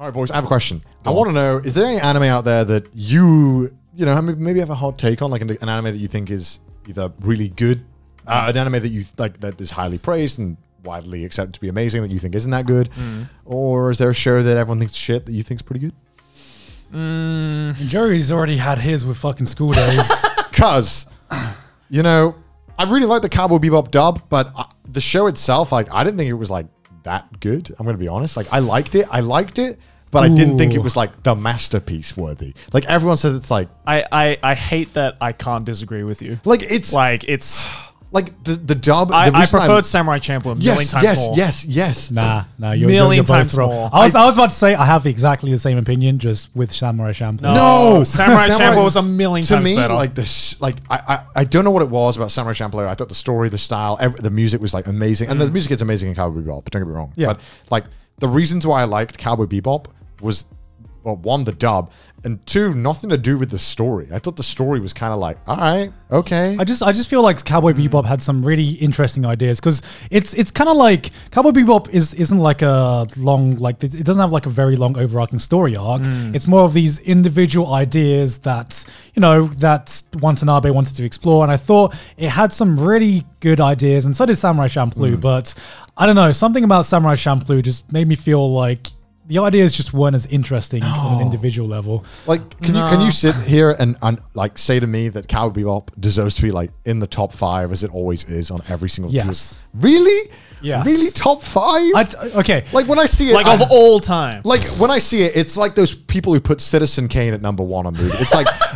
All right, boys, I have a question. I want to know, is there any anime out there that you know, maybe have a hot take on, like an anime that you think is either really good, an anime that you like that is highly praised and widely accepted to be amazing that you think isn't that good, or is there a show that everyone thinks shit that you think's pretty good? Jory's already had his with fucking School Days. Cause, you know, I really like the Cowboy Bebop dub, but the show itself, like, I didn't think it was like that good. I'm gonna be honest. Like, I liked it, but I didn't think it was like the masterpiece worthy. Like everyone says, it's like I hate that. I can't disagree with you. Like it's. Like the dub. I preferred Samurai Champloo a million times more. Yes. Nah. You're both wrong. I was about to say I have exactly the same opinion, just with Samurai Champloo. No, Samurai Champloo was a million times better. To me, like this, like I don't know what it was about Samurai Champloo. I thought the story, the style, the music was like amazing, and the music is amazing in Cowboy Bebop. But don't get me wrong. Yeah. But like the reasons why I liked Cowboy Bebop was, well, one, the dub, and two, nothing to do with the story. I thought the story was kind of like, all right, okay. I just feel like Cowboy Bebop had some really interesting ideas, because it's kind of like Cowboy Bebop isn't like a long, like it doesn't have like a very long overarching story arc. It's more of these individual ideas that, you know, that Watanabe wanted to explore, and I thought it had some really good ideas, and so did Samurai Champloo. But I don't know, something about Samurai Champloo just made me feel like the ideas just weren't as interesting on an individual level. Like, can you sit here and like say to me that Cowboy Bebop deserves to be like in the top 5 as it always is on every single? Yes. Really? Yes. Really? Top 5? Okay. Like when I see it, like of all time. Like when I see it, it's like those people who put Citizen Kane at number 1 on movies.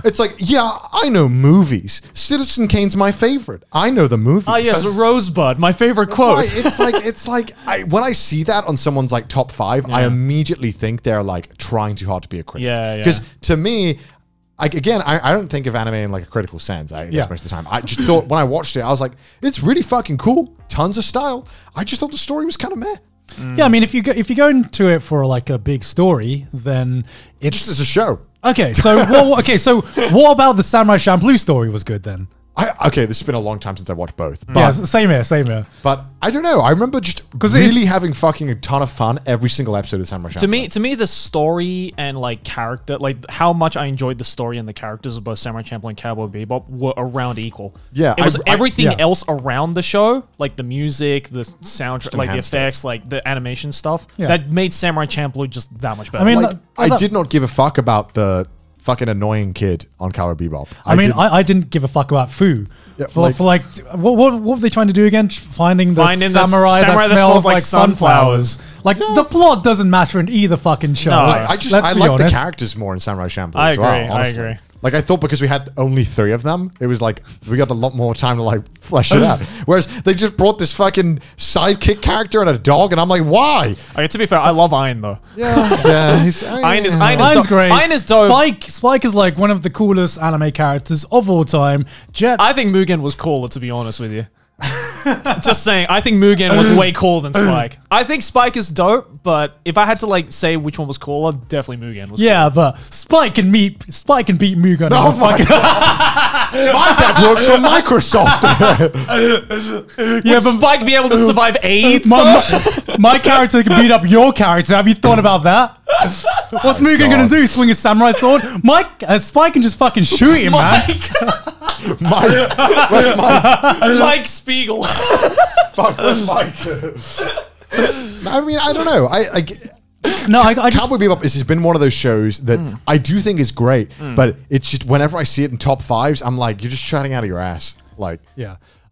It's like yeah, I know movies. Citizen Kane's my favorite. I know the movies. Oh yes, so, Rosebud, my favorite quote. Right, it's like when I see that on someone's like top 5, I immediately think they're like trying too hard to be a critic. Yeah, because to me, like, again, I don't think of anime in like a critical sense most of the time. I just thought when I watched it, I was like, it's really fucking cool, tons of style. I just thought the story was kind of meh. Yeah, I mean, if you go into it for like a big story, then it's just as a show. Okay, so okay, so what about the Samurai Champloo story was good then? Okay, this has been a long time since I watched both. But, yeah, same here. But I don't know. I remember just really having fucking a ton of fun every single episode of Samurai Champloo. To me, the story and like character, like how much I enjoyed the story and the characters of both Samurai Champloo and Cowboy Bebop were around equal. Yeah, it was everything else around the show, like the music, the soundtrack, like the effects, like the animation stuff, that made Samurai Champloo just that much better. I mean, like, I did not give a fuck about the fucking annoying kid on Cowboy Bebop. I mean, I didn't give a fuck about Foo. Yeah, for like what were they trying to do again? Finding the samurai that smells like sunflowers. Like, the plot doesn't matter in either fucking show. No, I like the characters more in Samurai Champloo as well. I agree. Like, I thought because we had only 3 of them, it was like, we got a lot more time to like flesh it out. Whereas they just brought this fucking sidekick character and a dog, and I'm like, why? Okay, to be fair, I love Ein though. Yeah. Ein's great. Ein is dope. Spike is like one of the coolest anime characters of all time. Jet. I think Mugen was cooler, to be honest with you. Just saying, I think Mugen was way cooler than Spike. I think Spike is dope, but if I had to like say which one was cooler, definitely Mugen was cooler. But Spike can beat Mugen. Oh my god. My dad works for Microsoft. Would Spike be able to survive AIDS? My character can beat up your character. Have you thought about that? What's Mugen gonna do? Swing a samurai sword? Spike can just fucking shoot him, man. Mike Spiegel. Fuck, where's Mike? I mean, I don't know. I Cowboy Bebop has been one of those shows that I do think is great, but it's just whenever I see it in top 5s, I'm like, you're just chatting out of your ass. Like, yeah.